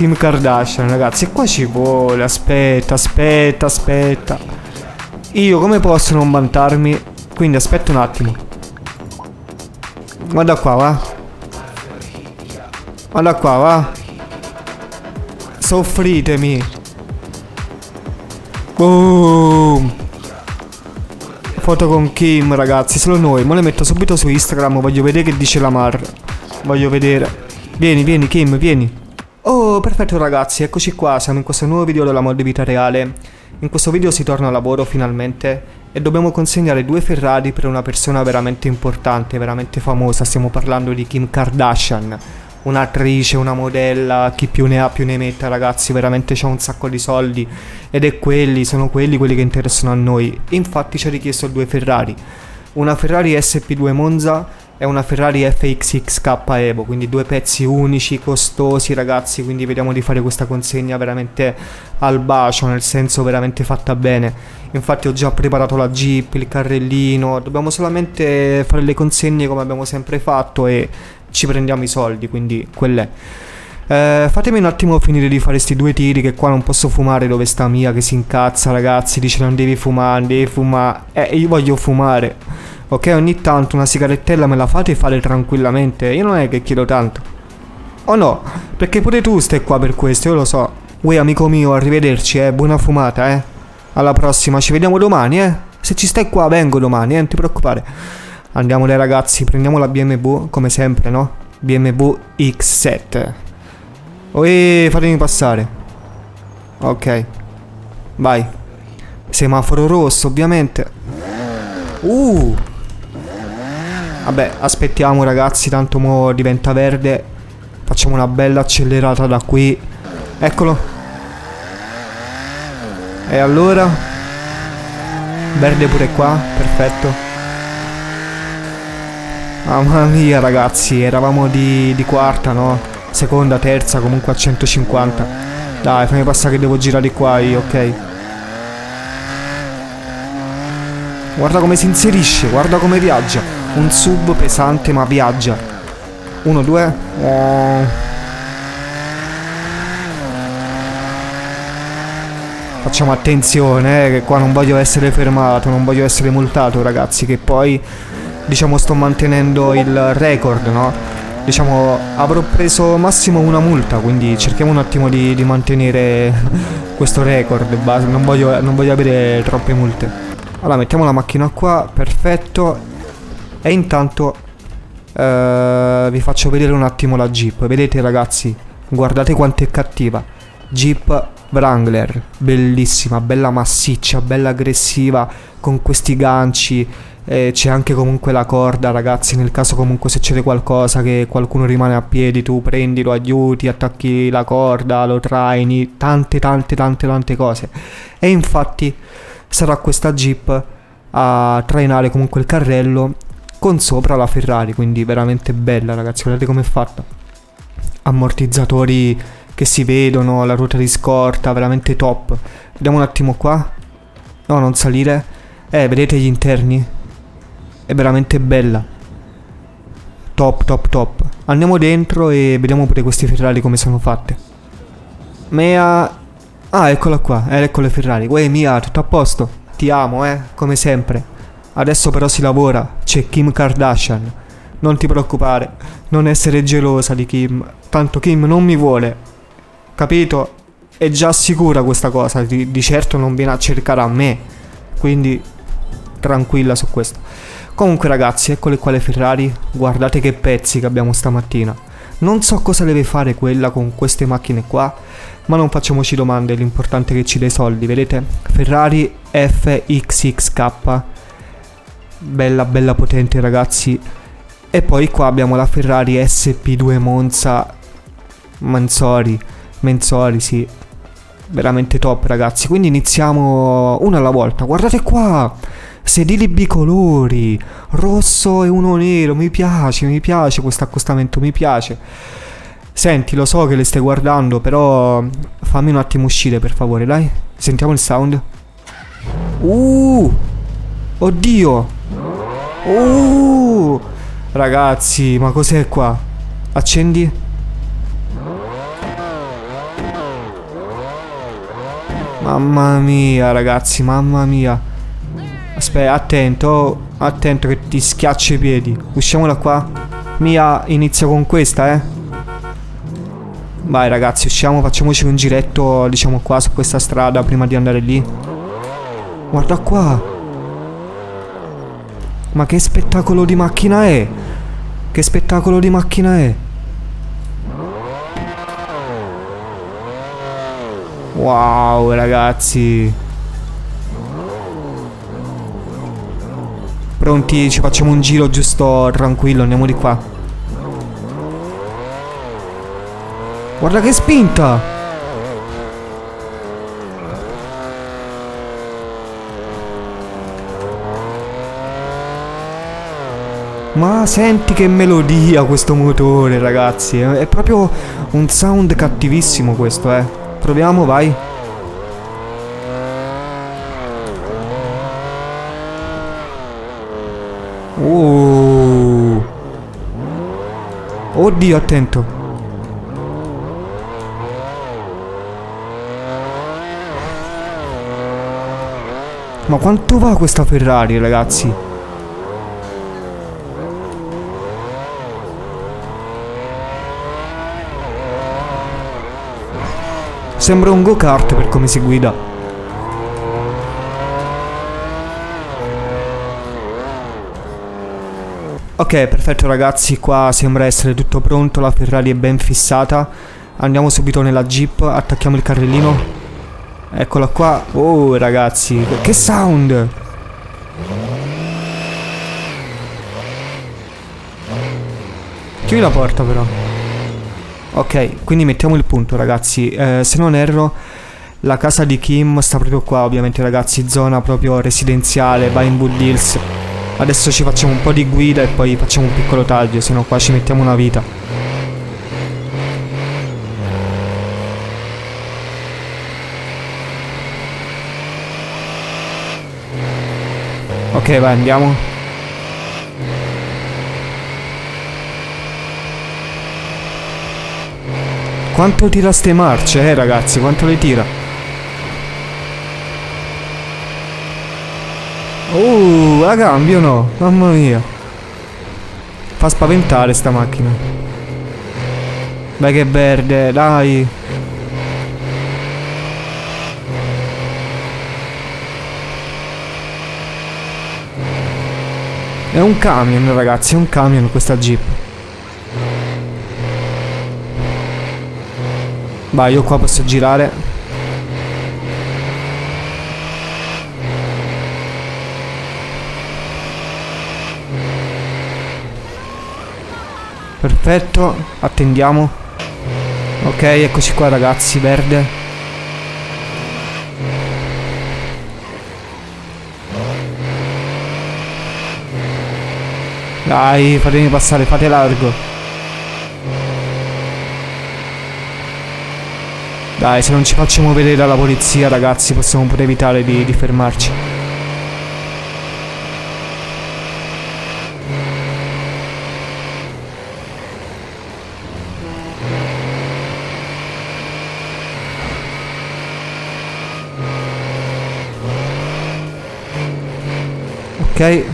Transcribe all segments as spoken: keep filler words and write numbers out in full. Kim Kardashian, ragazzi. E qua ci vuole. Aspetta, aspetta, aspetta. Io come posso non vantarmi? Quindi aspetta un attimo. Guarda qua, va. Guarda qua, va. Soffritemi. Boom. Foto con Kim, ragazzi. Solo noi. Ma le metto subito su Instagram. Voglio vedere che dice la Mar. Voglio vedere. Vieni, vieni, Kim, vieni. Oh, perfetto, ragazzi. Eccoci qua. Siamo in questo nuovo video della mod di vita reale. In questo video si torna al lavoro finalmente. E dobbiamo consegnare due Ferrari per una persona veramente importante, veramente famosa. Stiamo parlando di Kim Kardashian, un'attrice, una modella, chi più ne ha più ne metta, ragazzi. Veramente c'ha un sacco di soldi ed è quelli, sono quelli quelli che interessano a noi. Infatti ci ha richiesto due Ferrari, una Ferrari esse pi due Monza e una Ferrari effe ics ics kappa Evo, quindi due pezzi unici, costosi, ragazzi. Quindi vediamo di fare questa consegna veramente al bacio, nel senso veramente fatta bene. Infatti ho già preparato la Jeep, il carrellino, dobbiamo solamente fare le consegne come abbiamo sempre fatto e ci prendiamo i soldi, quindi quell'è. Eh, fatemi un attimo finire di fare sti due tiri, che qua non posso fumare, dove sta Mia che si incazza, ragazzi, dice non devi fumare, devi fumare. Eh, io voglio fumare, ok? Ogni tanto una sigarettella me la fate fare tranquillamente, io non è che chiedo tanto. Oh no, perché pure tu stai qua per questo, io lo so. Uè, amico mio, arrivederci, eh, buona fumata, eh. Alla prossima, ci vediamo domani, eh. Se ci stai qua vengo domani, eh, non ti preoccupare. Andiamo dai, ragazzi, prendiamo la bi emme vu come sempre, no? bi emme vu ics sette. Oeeeh, fatemi passare. Ok, vai. Semaforo rosso, ovviamente. Uh Vabbè, aspettiamo, ragazzi, tanto mo diventa verde. Facciamo una bella accelerata da qui. Eccolo. E allora? Verde pure qua, perfetto. Mamma mia, ragazzi, eravamo di, di quarta, no? Seconda, terza, comunque a centocinquanta. Dai, fammi passare che devo girare qua io, ok? Guarda come si inserisce, guarda come viaggia. Un sub pesante ma viaggia. Uno, due. Oh. Facciamo attenzione, eh, che qua non voglio essere fermato, non voglio essere multato, ragazzi, che poi, diciamo, sto mantenendo il record, no? Diciamo, avrò preso massimo una multa, quindi cerchiamo un attimo di, di mantenere questo record, non voglio, non voglio avere troppe multe. Allora, mettiamo la macchina qua, perfetto, e intanto eh, vi faccio vedere un attimo la Jeep. Vedete, ragazzi, guardate quanto è cattiva. Jeep Wrangler, bellissima, bella massiccia, bella aggressiva, con questi ganci, eh, c'è anche comunque la corda, ragazzi, nel caso comunque succede qualcosa, che qualcuno rimane a piedi, tu prendi, lo aiuti, attacchi la corda, lo traini, tante tante tante tante cose. E infatti sarà questa Jeep a trainare comunque il carrello con sopra la Ferrari, quindi veramente bella, ragazzi, guardate com'è fatta. Ammortizzatori che si vedono, la ruota di scorta, veramente top. Vediamo un attimo qua. No, non salire. Eh, vedete gli interni? È veramente bella. Top, top, top. Andiamo dentro e vediamo pure questi Ferrari come sono fatte. Mea... Ah, eccola qua. Eh, ecco le Ferrari. Uè, Mia, tutto a posto. Ti amo, eh, come sempre. Adesso però si lavora. C'è Kim Kardashian. Non ti preoccupare. Non essere gelosa di Kim. Tanto Kim non mi vuole. Capito? È già sicura questa cosa, di, di certo non viene a cercare a me, quindi tranquilla su questo. Comunque, ragazzi, eccole qua le Ferrari, guardate che pezzi che abbiamo stamattina. Non so cosa deve fare quella con queste macchine qua, ma non facciamoci domande, l'importante è che ci dai soldi, vedete? Ferrari effe ics ics kappa, bella bella potente, ragazzi. E poi qua abbiamo la Ferrari esse pi due Monza, Mansory. Mansory, sì, veramente top, ragazzi. Quindi iniziamo una alla volta. Guardate qua, sedili bicolori, rosso e uno nero. Mi piace, mi piace questo accostamento, mi piace. Senti, lo so che le stai guardando, però fammi un attimo uscire, per favore, dai. Sentiamo il sound. Uh, oddio. Uh, ragazzi, ma cos'è qua? Accendi. Mamma mia, ragazzi, mamma mia. Aspetta, attento, attento che ti schiaccio i piedi. Usciamo da qua. Mia, inizio con questa, eh. Vai, ragazzi, usciamo, facciamoci un giretto, diciamo, qua su questa strada prima di andare lì. Guarda qua. Ma che spettacolo di macchina è? Che spettacolo di macchina è? Wow, ragazzi. Pronti? Ci facciamo un giro giusto tranquillo, andiamo di qua. Guarda che spinta! Ma senti che melodia questo motore, ragazzi. È proprio un sound cattivissimo questo, eh. Proviamo, vai. Oh. Oddio, attento. Ma quanto va questa Ferrari, ragazzi? Sembra un go-kart per come si guida. Ok, perfetto, ragazzi, qua sembra essere tutto pronto, la Ferrari è ben fissata. Andiamo subito nella Jeep, attacchiamo il carrellino. Eccola qua. Oh, ragazzi, che sound! Chiudi la porta però. Ok, quindi mettiamo il punto, ragazzi. eh, Se non erro, la casa di Kim sta proprio qua, ovviamente, ragazzi. Zona proprio residenziale, Bainbud Hills. Adesso ci facciamo un po' di guida e poi facciamo un piccolo taglio, se no qua ci mettiamo una vita. Ok, vai, andiamo. Quanto tira ste marce, eh, ragazzi, quanto le tira. Oh, la cambio no, mamma mia. Fa spaventare sta macchina. Dai che verde, dai. È un camion, ragazzi, è un camion questa Jeep. Vai, io qua posso girare. Perfetto, attendiamo. Ok, eccoci qua, ragazzi, verde. Dai, fatemi passare, fate largo. Dai, se non ci facciamo vedere dalla polizia, ragazzi, possiamo pure evitare di, di fermarci. Ok.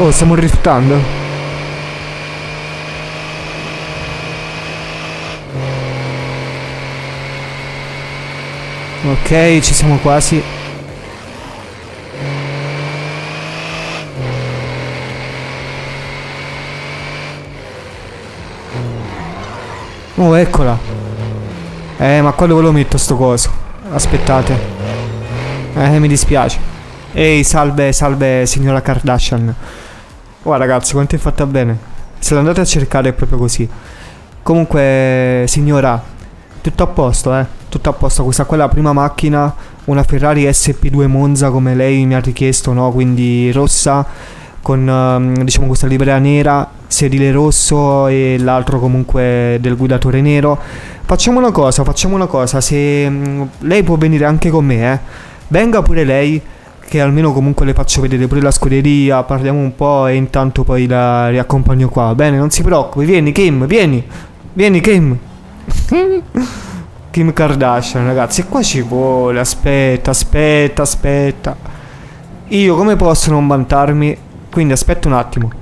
Oh, stiamo rifiutando. Ok, ci siamo quasi. Oh, eccola. Eh, ma qua dove lo metto sto coso? Aspettate. Eh, mi dispiace. Ehi, salve, salve, signora Kardashian. Oh, ragazzi, quanto è fatta bene. Se l'andate a cercare è proprio così. Comunque, signora, tutto a posto, eh. Tutto a posto. Questa qua è la prima macchina, una Ferrari esse pi due Monza, come lei mi ha richiesto, no? Quindi rossa, con, diciamo, questa livrea nera, sedile rosso e l'altro comunque del guidatore nero. Facciamo una cosa, facciamo una cosa. Se lei può venire anche con me, eh. Venga pure lei, che almeno comunque le faccio vedere pure la scuderia, parliamo un po' e intanto poi la riaccompagno qua. Bene, non si preoccupi, vieni Kim, vieni, vieni Kim. Kim Kardashian, ragazzi, e qua ci vuole, aspetta, aspetta, aspetta. Io come posso non vantarmi? Quindi aspetta un attimo.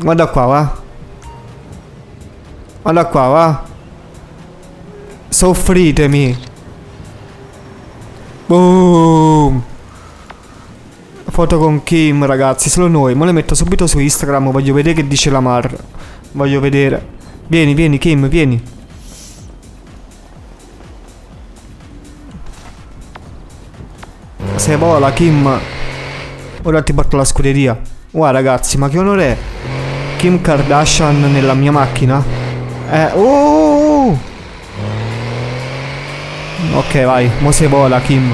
Guarda qua, va. Guarda qua, va. Soffritemi. Boom. Foto con Kim, ragazzi, solo noi. Ma le metto subito su Instagram, voglio vedere che dice la Mar. Voglio vedere. Vieni, vieni Kim, vieni. Se vola Kim. Ora ti porto alla scuderia. Wow, ragazzi, ma che onore è Kim Kardashian nella mia macchina. Eh, oh! Ok, vai, mo se vola Kim.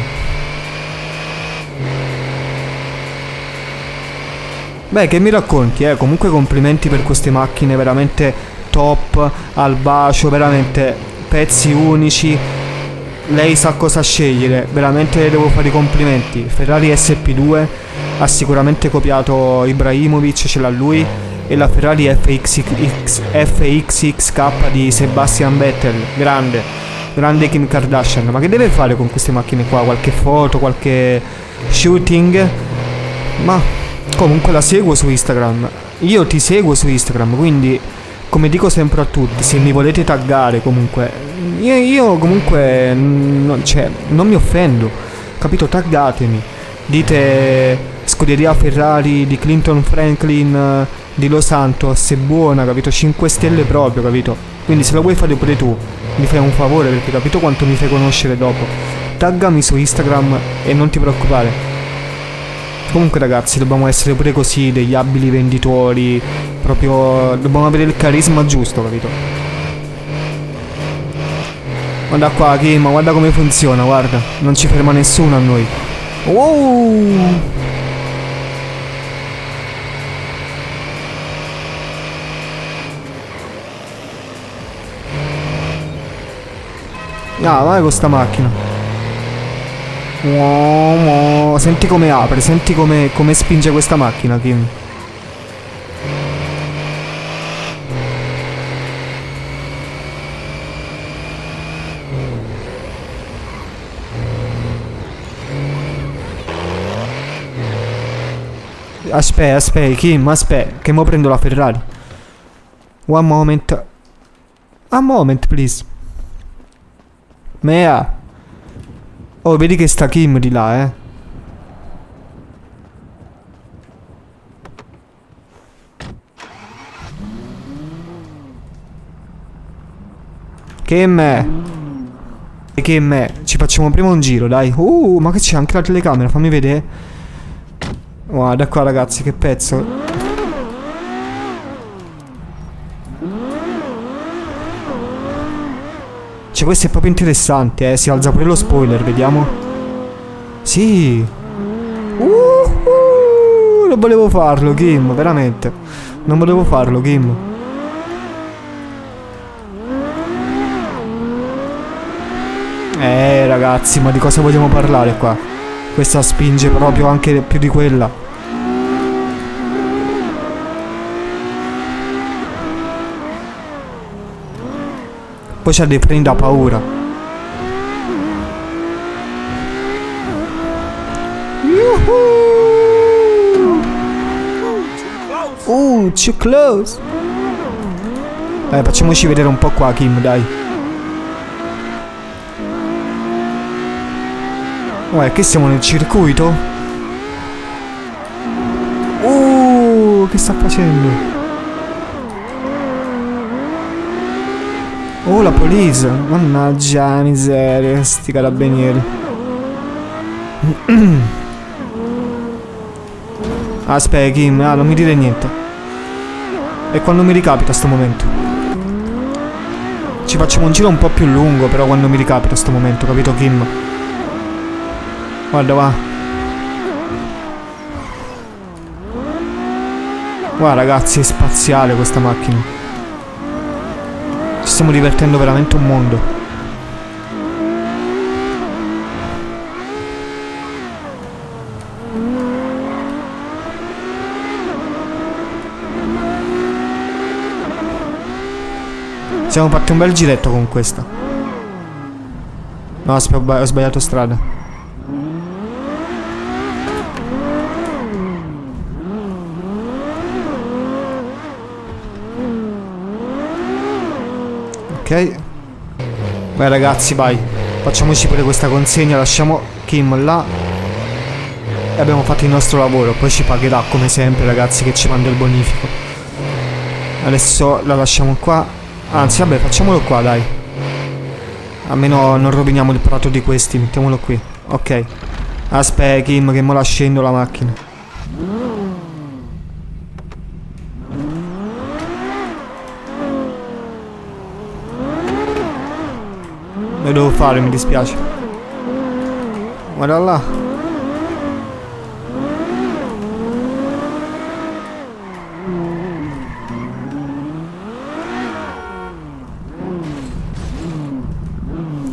Beh, che mi racconti, eh? Comunque complimenti per queste macchine, veramente top, al bacio, veramente pezzi unici. Lei sa cosa scegliere, veramente le devo fare i complimenti. Ferrari S P due ha sicuramente copiato Ibrahimovic, ce l'ha lui. E la Ferrari F X X K di Sebastian Vettel. Grande, grande Kim Kardashian. Ma che deve fare con queste macchine qua? Qualche foto, qualche shooting? Ma comunque la seguo su Instagram. Io ti seguo su Instagram, quindi come dico sempre a tutti, se mi volete taggare comunque, Io, io comunque non, cioè, non mi offendo, capito? Taggatemi. Dite scuderia Ferrari di Clinton Franklin di Los Santos è buona, capito? cinque stelle proprio, capito? Quindi se la vuoi fare pure tu mi fai un favore, perché capito quanto mi fai conoscere dopo. Taggami su Instagram e non ti preoccupare. Comunque ragazzi, dobbiamo essere pure così degli abili venditori, proprio dobbiamo avere il carisma giusto, capito? Guarda qua Kim, ma guarda come funziona, guarda, non ci ferma nessuno a noi. Wow! Ah, vai con questa macchina. Wow, wow. Senti come apre, senti come, come spinge questa macchina, Kim. Aspetta, aspetta, Kim, aspetta, che mo prendo la Ferrari. One moment. A moment, please. Mea. Oh, vedi che sta Kim di là, eh. Kim è? E Kim è? Ci facciamo prima un giro, dai. Uh, ma che c'è anche la telecamera, fammi vedere. Guarda qua, ragazzi, che pezzo. Cioè, questo è proprio interessante, eh. Si alza pure lo spoiler, vediamo. Sì. Uh-huh. Non volevo farlo, Kim, veramente. Non volevo farlo, Kim. Eh, ragazzi, ma di cosa vogliamo parlare qua? Questa spinge proprio anche più di quella. Poi c'ha dei freni da paura. Oh, too close. Dai, facciamoci vedere un po' qua, Kim, dai. Uè, che siamo nel circuito? Oh, che sta facendo? Oh, la polizia, mannaggia miseria, sti carabinieri. Aspetta Kim, ah, non mi dire niente. E quando mi ricapita sto momento? Ci facciamo un giro un po' più lungo, però quando mi ricapita sto momento, capito Kim? Guarda, va. Guarda ragazzi, è spaziale questa macchina. Ci stiamo divertendo veramente un mondo. Siamo fatti un bel giretto con questa. No, aspetta, ho sbagliato strada. Ok. Vai ragazzi, vai. Facciamoci pure questa consegna. Lasciamo Kim là. E abbiamo fatto il nostro lavoro. Poi ci pagherà come sempre, ragazzi, che ci manda il bonifico. Adesso la lasciamo qua. Anzi, vabbè, facciamolo qua, dai. Almeno non roviniamo il prato di questi. Mettiamolo qui. Ok. Aspetta, Kim, che mo la scendo la macchina. Lo devo fare, mi dispiace. Guarda là.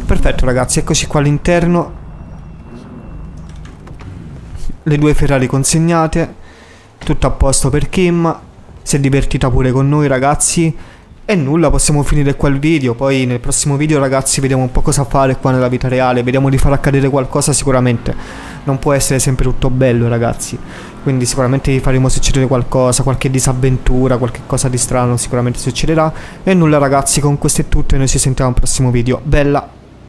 Perfetto ragazzi, eccoci qua all'interno. Le due Ferrari consegnate. Tutto a posto per Kim. Si è divertita pure con noi ragazzi. E nulla, possiamo finire qua il video. Poi nel prossimo video ragazzi vediamo un po' cosa fare qua nella vita reale. Vediamo di far accadere qualcosa sicuramente. Non può essere sempre tutto bello ragazzi. Quindi sicuramente vi faremo succedere qualcosa. Qualche disavventura, qualche cosa di strano sicuramente succederà. E nulla ragazzi, con questo è tutto e noi ci sentiamo al prossimo video. Bella!